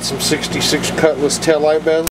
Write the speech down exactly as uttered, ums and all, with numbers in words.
Some sixty-six Cutlass taillight bends.